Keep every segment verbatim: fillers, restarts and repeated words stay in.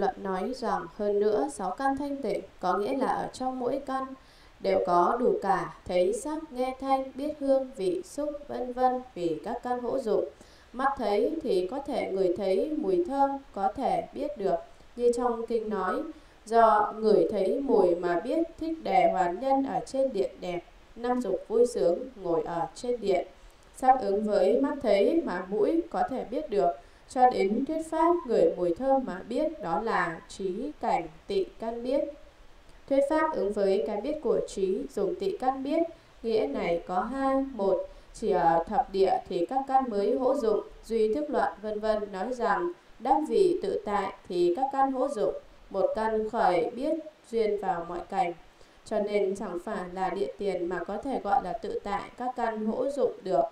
luận nói rằng hơn nữa sáu căn thanh tịnh có nghĩa là ở trong mỗi căn đều có đủ cả thấy sắc, nghe thanh, biết hương, vị xúc, vân vân, vì các căn hữu dụng. Mắt thấy thì có thể ngửi thấy mùi thơm, có thể biết được như trong kinh nói, do ngửi thấy mùi mà biết thích đề hoàn nhân ở trên điện đẹp, năm dục vui sướng ngồi ở trên điện. Xác ứng với mắt thấy mà mũi có thể biết được, cho đến thuyết pháp ngửi mùi thơm mà biết, đó là trí cảnh tị căn biết. Thuyết pháp ứng với cái biết của trí dùng tị căn biết, nghĩa này có hai: một, chỉ ở thập địa thì các căn mới hữu dụng. Duy thức luận vân vân nói rằng đắc vị tự tại thì các căn hữu dụng. Một căn khởi biết duyên vào mọi cảnh, cho nên chẳng phải là địa tiền mà có thể gọi là tự tại các căn hữu dụng được.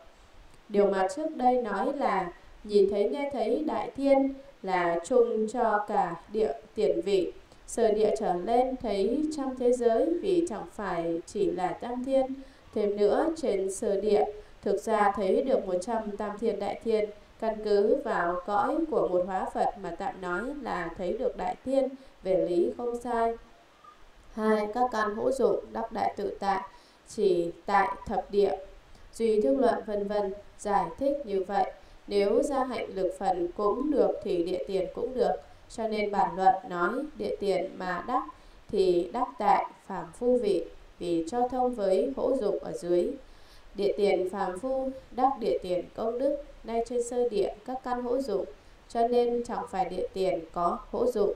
Điều mà trước đây nói là nhìn thấy nghe thấy đại thiên là chung cho cả địa tiền vị, sở địa trở lên thấy trong thế giới, vì chẳng phải chỉ là tam thiên. Thêm nữa, trên sở địa thực ra thấy được một trăm tam thiên đại thiên, căn cứ vào cõi của một hóa Phật mà tạm nói là thấy được đại thiên, về lý không sai. Hai, các căn hữu dụng đắc đại tự tại chỉ tại thập địa. Duy thức luận vân vân giải thích như vậy. Nếu ra hạnh lực phần cũng được thì địa tiền cũng được, cho nên bản luận nói địa tiền mà đắc thì đắc tại phàm phu vị, vì cho thông với hữu dụng ở dưới. Địa tiền phàm phu đắc địa tiền công đức, nay trên sơ địa các căn hữu dụng, cho nên chẳng phải địa tiền có hữu dụng.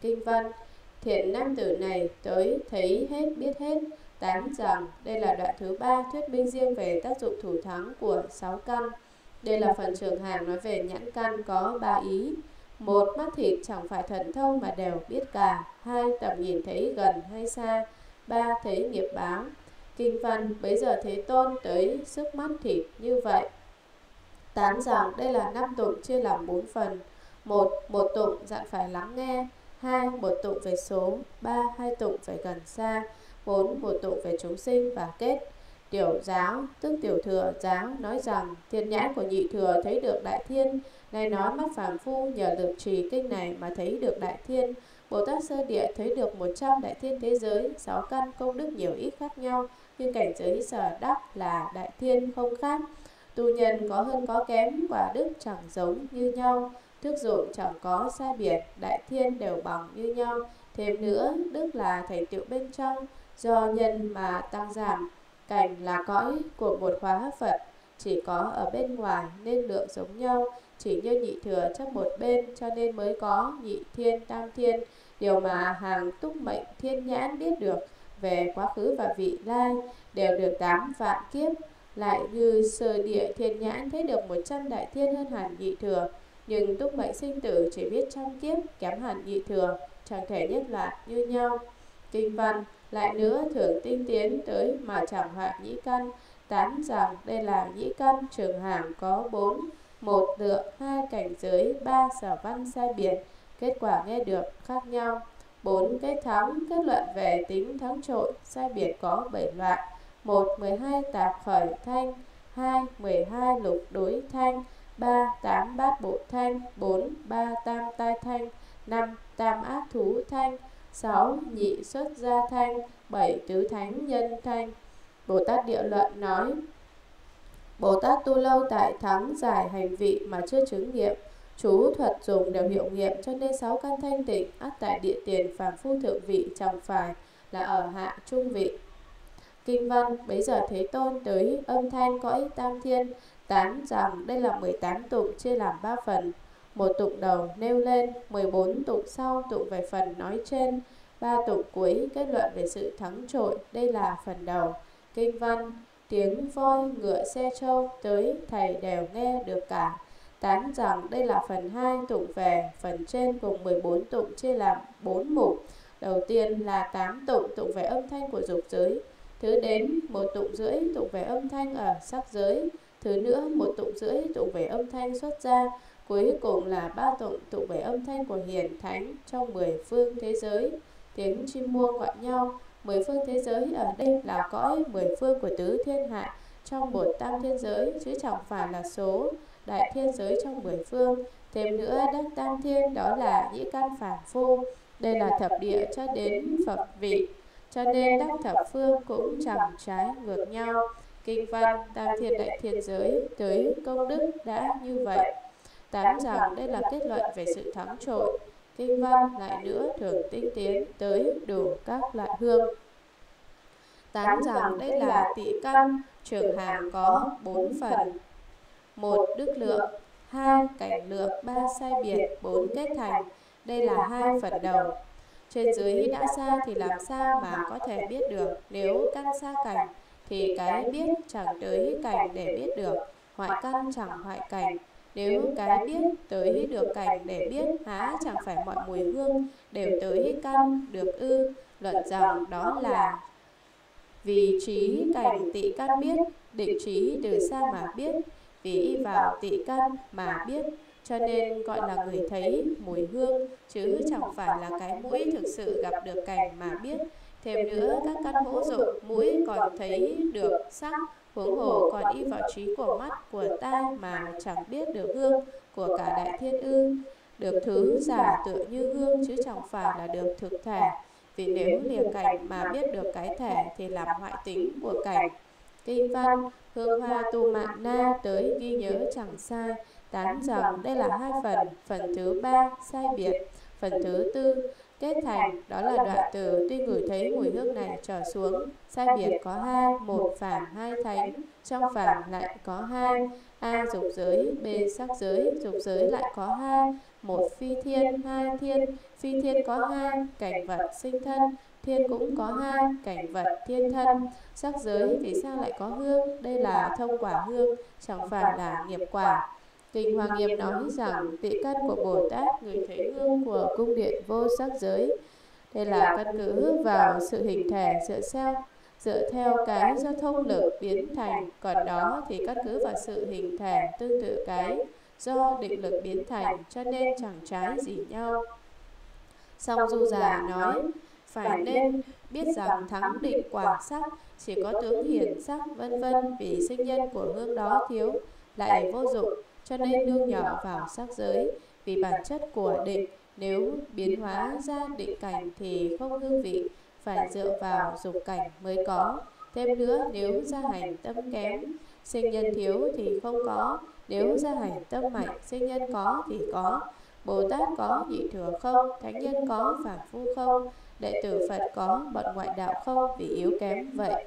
Kinh văn: thiện nam tử này tới thấy hết biết hết. Tán rằng đây là đoạn thứ ba thuyết minh riêng về tác dụng thủ thắng của sáu căn. Đây là phần trường hàng nói về nhãn căn có ba ý: một, mắt thịt chẳng phải thần thông mà đều biết cả; hai, tầm nhìn thấy gần hay xa; ba, thấy nghiệp báo. Kinh văn: bấy giờ Thế Tôn tới sức mắt thịt như vậy. Tán rằng đây là năm tụng chia làm bốn phần: một, một tụng dặn phải lắng nghe; hai, một tụng về số; ba, hai tụng về gần xa; bốn, một tụng về chúng sinh và kết. Tiểu giáo tức tiểu thừa giáo nói rằng thiên nhãn của nhị thừa thấy được đại thiên, nay nói mắt phàm phu nhờ lực trì kinh này mà thấy được đại thiên. Bồ Tát sơ địa thấy được một trăm đại thiên thế giới, sáu căn công đức nhiều ít khác nhau, nhưng cảnh giới sở đắc là đại thiên không khác. Tu nhân có hơn có kém, quả đức chẳng giống như nhau, thức dụng chẳng có sai biệt, đại thiên đều bằng như nhau. Thêm nữa, đức là thành tựu bên trong, do nhân mà tăng giảm. Cảnh là cõi của một hóa Phật, chỉ có ở bên ngoài nên lượng giống nhau, chỉ như nhị thừa chấp một bên, cho nên mới có nhị thiên tam thiên, điều mà hàng túc mệnh thiên nhãn biết được về quá khứ và vị lai đều được tám vạn kiếp. Lại như sơ địa thiên nhãn thấy được một trăm đại thiên hơn hẳn nhị thừa, nhưng túc mệnh sinh tử chỉ biết trăm kiếp, kém hẳn nhị thừa, chẳng thể nhất loạt như nhau. Kinh văn: lại nữa, thường tinh tiến tới mà chẳng hoại nhĩ căn. Tán rằng đây là nhĩ căn trường hàng có bốn: một, lượng; hai, cảnh giới; ba, sở văn sai biệt, kết quả nghe được khác nhau; bốn, kết thắng. Kết luận về tính thắng trội sai biệt có bảy loại: một, mười hai tạp khởi thanh; hai, mười hai lục đối thanh; ba, tám bát bộ thanh; bốn, ba tam tai thanh; năm, tam ác thú thanh; sáu, nhị xuất gia thanh; bảy, tứ thánh nhân thanh. Bồ Tát Địa Luận nói: Bồ Tát tu lâu tại thắng giải hành vị mà chưa chứng nghiệm, chú thuật dùng đều hiệu nghiệm, cho nên sáu căn thanh tịnh ắt tại địa tiền phàm phu thượng vị, chẳng phải là ở hạ trung vị. Kinh văn: bấy giờ Thế Tôn tới âm thanh cõi tam thiên. Tán rằng đây là mười tám tụng chia làm ba phần: một tụng đầu nêu lên, mười bốn tụng sau tụng về phần nói trên, ba tụng cuối kết luận về sự thắng trội. Đây là phần đầu. Kinh văn: tiếng voi ngựa xe trâu tới thầy đều nghe được cả. Tán rằng đây là phần hai tụng về phần trên, cùng mười bốn tụng chia làm bốn mục. Đầu tiên là tám tụng tụng về âm thanh của dục giới, thứ đến một tụng rưỡi tụng về âm thanh ở sắc giới, thứ nữa một tụng rưỡi tụng về âm thanh xuất gia, cuối cùng là ba tụng tụng về âm thanh của hiền thánh trong mười phương thế giới. Tiếng chim muông gọi nhau. Mười phương thế giới ở đây là cõi mười phương của tứ thiên hạ trong một tam thiên giới, chứ chẳng phải là số đại thiên giới trong mười phương. Thêm nữa, đất tam thiên đó là nhĩ căn phàm phu, đây là thập địa cho đến Phật vị, cho nên đắc thập phương cũng chẳng trái ngược nhau. Kinh văn tam thiên đại thiên giới tới công đức đã như vậy. Tám rằng đây là kết luận về sự thắng trội. Kinh văn lại nữa thường tinh tiến tới đủ các loại hương. Tám rằng đây là tị căn, trưởng hàng có bốn phần: một đức lượng, hai cảnh lượng, ba sai biệt, bốn kết thành. Đây là hai phần đầu. Trên dưới đã xa thì làm sao mà có thể biết được? Nếu căn xa cảnh thì cái biết chẳng tới cảnh để biết được, hoại căn chẳng hoại cảnh. Nếu cái biết tới được cảnh để biết, há chẳng phải mọi mùi hương đều tới căn được ư? Luận rằng đó là vì trí cảnh tị căn biết, định trí từ xa mà biết, vì y vào tị căn mà biết, cho nên gọi là người thấy mùi hương, chứ chẳng phải là cái mũi thực sự gặp được cảnh mà biết. Thêm nữa, các căn hữu dụng mũi còn thấy được sắc, huống hồ còn y vào trí của mắt, của tai mà chẳng biết được hương của cả đại thiên ư. Được thứ giả tựa như hương, chứ chẳng phải là được thực thể. Vì nếu liền cảnh mà biết được cái thể thì làm hoại tính của cảnh. Kinh văn hương hoa tu mạng na tới ghi nhớ chẳng sai. Tán rằng đây là hai phần: phần thứ ba sai biệt, phần thứ tư kết thành. Đó là đoạn từ tuy ngửi thấy mùi hương này trở xuống. Sai biệt có hai: một phàm, hai thánh. Trong phàm lại có hai: a dục giới, b sắc giới. Dục giới lại có hai: một phi thiên, hai thiên. Phi thiên có hai: cảnh vật sinh thân. Thiên cũng có hai: cảnh vật thiên thân. Sắc giới vì sao lại có hương? Đây là thông quả hương, chẳng phải là nghiệp quả. Kinh Hoa Nghiêm nói rằng tị căn của Bồ Tát người thấy hương của cung điện vô sắc giới. Đây là căn cứ vào sự hình thể dựa theo, dựa theo cái do thông lực biến thành, còn đó thì căn cứ vào sự hình thể tương tự cái do định lực biến thành, cho nên chẳng trái gì nhau. Song Du Già nói phải nên biết rằng thắng định quả sắc chỉ có tướng hiển sắc vân vân, vì sinh nhân của hương đó thiếu lại vô dụng, cho nên đương nhỏ vào sắc giới. Vì bản chất của định nếu biến hóa ra định cảnh thì không hương vị, phải dựa vào dục cảnh mới có. Thêm nữa, nếu gia hành tâm kém, sinh nhân thiếu thì không có. Nếu gia hành tâm mạnh, sinh nhân có thì có. Bồ Tát có, nhị thừa không. Thánh nhân có, phàm phu không. Đệ tử Phật có, bọn ngoại đạo không, vì yếu kém vậy.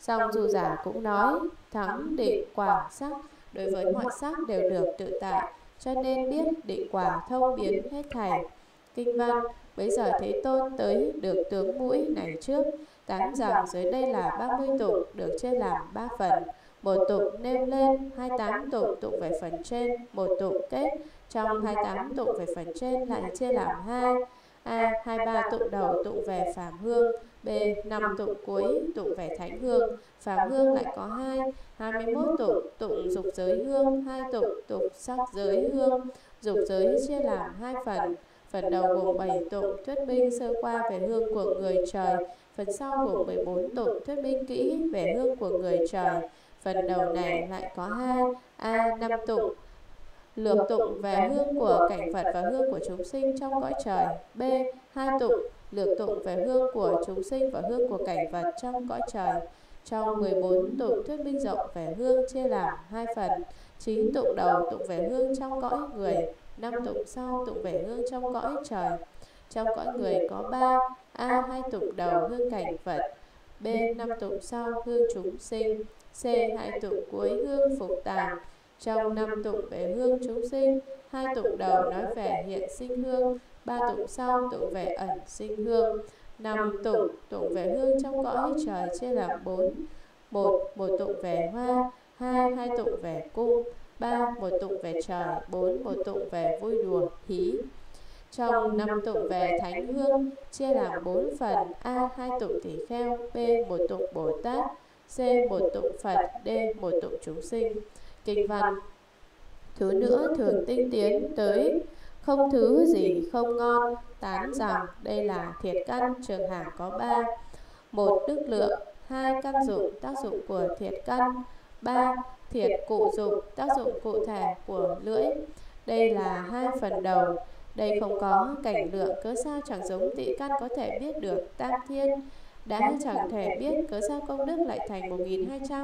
Song Du Giả cũng nói thắng định quả sắc đối với mọi sắc đều được tự tại, cho nên biết định quả thông biến hết thảy. Kinh văn bấy giờ Thế Tôn tới được tướng mũi này trước. Tán rằng dưới đây là ba mươi tục, được chia làm ba phần: một tục nêu lên, hai mươi tám tục tụng về phần trên, một tục kết. Trong hai mươi tám tụng về phần trên lại chia làm hai: a. hai mươi ba tụng đầu tụng về phàm hương, b. năm tụng cuối tụng về thánh hương. Phàm hương lại có hai: hai mươi mốt tụng tụng dục giới hương, hai tụng tụng sắc giới hương. Dục giới chia làm hai phần: phần đầu gồm bảy tụng thuyết minh sơ qua về hương của người trời, phần sau gồm mười bốn tụng thuyết minh kỹ về hương của người trời. Phần đầu này lại có hai: a. năm tụng lược tụng về hương của cảnh vật và hương của chúng sinh trong cõi trời, b. hai tụng lược tụng về hương của chúng sinh và hương của cảnh vật trong cõi trời. Trong mười bốn tụng thuyết minh rộng về hương chia làm hai phần: chín tụng đầu tụng về hương trong cõi người, năm tụng sau tụng về hương trong cõi trời. Trong cõi người có ba: a. hai tụng đầu hương cảnh vật, b. năm tụng sau hương chúng sinh, c. hai tụng cuối hương phục tàng. Trong năm tụng về hương chúng sinh, hai tụng đầu nói về hiện sinh hương, ba tụng sau tụng về ẩn sinh hương. Năm tụng tụng về hương trong cõi trời chia làm bốn: một một tụng về hoa, hai hai tụng về cung, ba một tụng về trời, bốn một tụng về vui đùa hí. Trong năm tụng về thánh hương chia làm bốn phần: a. hai tụng tỷ kheo, b. một tụng Bồ Tát, c. một tụng Phật, d. một tụng chúng sinh. Kinh văn thứ nữa thường tinh tiến tới không thứ gì không ngon. Tán rằng đây là thiệt căn, trường hàng có ba: một đức lượng, hai căn dụng tác dụng của thiệt căn, ba thiệt cụ dụng tác dụng cụ thể của lưỡi. Đây là hai phần đầu. Đây không có cảnh lượng, cớ sao chẳng giống tị căn có thể biết được tam thiên. Đã chẳng thể biết, cớ sao công đức lại thành một nghìn hai trăm.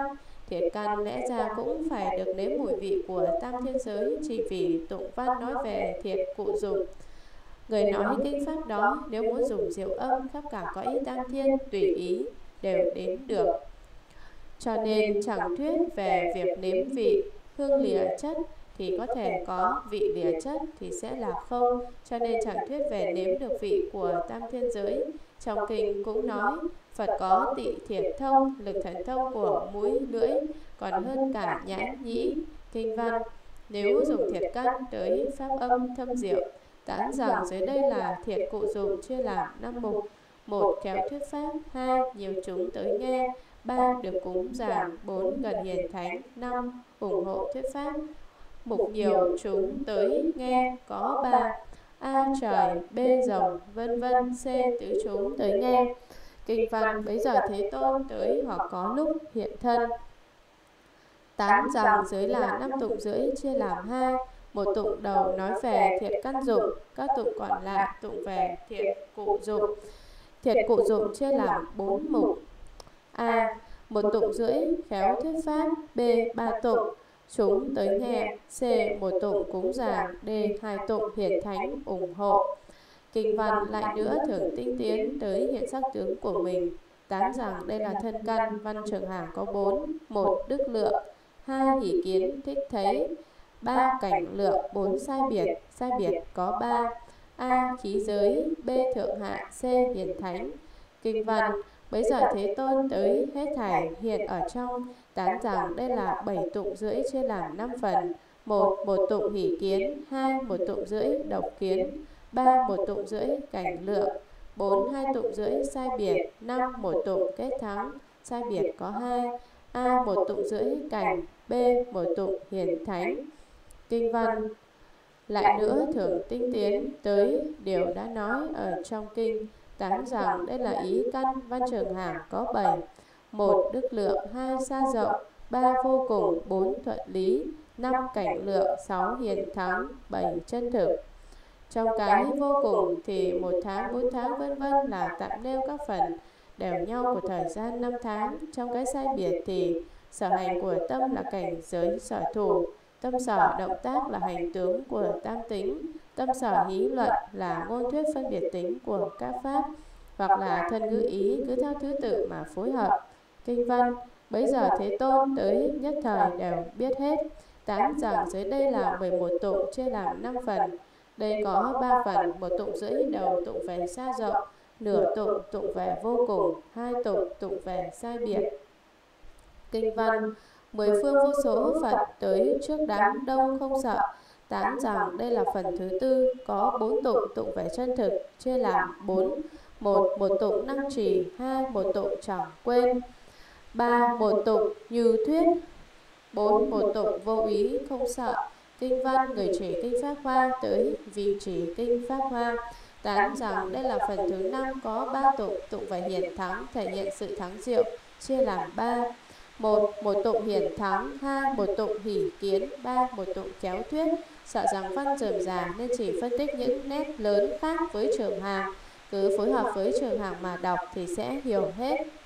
Thiệt căn lẽ ra cũng phải được nếm mùi vị của tam thiên giới, chỉ vì tụng văn nói về thiệt cụ dụng. Người nói kinh pháp đó, nếu muốn dùng diệu âm khắp cả cõi tam thiên, tùy ý đều đến được. Cho nên chẳng thuyết về việc nếm vị hương lìa chất thì có thể có, vị lìa chất thì sẽ là không. Cho nên chẳng thuyết về nếm được vị của tam thiên giới. Trong kinh cũng nói Phật có tị thiệt thông, lực thần thông của mũi lưỡi còn hơn cả nhãn nhĩ kinh văn. Nếu dùng thiệt căn tới pháp âm thâm diệu, tán rằng dưới đây là thiệt cụ dùng chia làm năm mục: một kéo thuyết pháp, hai nhiều chúng tới nghe, ba được cúng giảng, bốn gần hiền thánh, năm ủng hộ thuyết pháp. Mục nhiều chúng tới nghe có ba: A trời, B rồng, vân vân, C tứ chúng tới nghe. Kinh văn bấy giờ Thế Tôn tới hoặc có lúc hiện thân. Tán rằng dưới là năm tụng rưỡi chia làm hai: một tụng đầu nói về thiệt căn dụng, các tụng còn lại tụng về thiệt cụ dụng. Thiệt cụ dụng chia làm bốn mục: A. Một tụng rưỡi khéo thuyết pháp, B. Ba tụng chúng tới nghe, C. Một tụng cúng giảng, D. Hai tụng hiển thánh ủng hộ. Kinh văn lại nữa thường tinh tiến tới hiện sắc tướng của mình. Tán rằng đây là thân căn. Văn trường hàng có bốn: một đức lượng, hai hỷ kiến thích thấy, ba cảnh lượng, bốn sai biệt. Sai biệt có ba: A. Khí giới, B. Thượng hạ, C. Hiển thánh. Kinh văn bấy giờ Thế Tôn tới hết thảy hiện ở trong. Tán rằng đây là bảy tụng rưỡi chia làm năm phần: một một tụng hỷ kiến, hai một tụng rưỡi độc kiến, ba một tụng rưỡi cảnh lượng, bốn hai tụng rưỡi sai biệt, năm một tụng kết thắng. Sai biệt có hai: A. Một tụng rưỡi cảnh, B. Một tụng hiển thánh. Kinh văn lại nữa thường tinh tiến tới điều đã nói ở trong kinh. Tán rằng đây là ý căn. Văn trường hàng có bảy: một đức lượng, hai xa rộng, ba vô cùng, bốn thuận lý, năm cảnh lượng, sáu hiền thắng, bảy chân thực. Trong cái vô cùng thì một tháng, bốn tháng, vân vân là tạm nêu các phần đều nhau của thời gian năm tháng. Trong cái sai biệt thì sở hành của tâm là cảnh giới sở thủ, tâm sở động tác là hành tướng của tam tính, tâm sở hí luận là ngôn thuyết phân biệt tính của các pháp, hoặc là thân ngữ ý, cứ theo thứ tự mà phối hợp. Kinh văn bấy giờ Thế Tôn tới nhất thời đều biết hết. Tán rằng dưới đây là mười một tụng chia làm năm phần. Đây có ba phần: một tụng rưỡi đầu tụng về xa rộng, nửa tụng tụng về vô cùng, hai tụng tụng về sai biệt. Kinh văn mười phương vô số Phật tới trước đám đông không sợ. Tán rằng đây là phần thứ tư, có bốn tụng tụng về chân thực chia làm bốn: một một tụng năng trì, hai một tụng chẳng quên, ba một tụng như thuyết, bốn một tụng vô ý không sợ. Kinh văn người chỉ kinh pháp hoa tới vì chỉ kinh pháp hoa. Tán rằng đây là phần thứ năm, có ba tụng tụng về hiển thắng, thể hiện sự thắng diệu, chia làm ba: một một tụng hiển thắng, hai một tụng hỷ kiến, ba một tụng kéo thuyết. Sợ rằng văn rườm rà nên chỉ phân tích những nét lớn khác với trường hàng, cứ phối hợp với trường hàng mà đọc thì sẽ hiểu hết.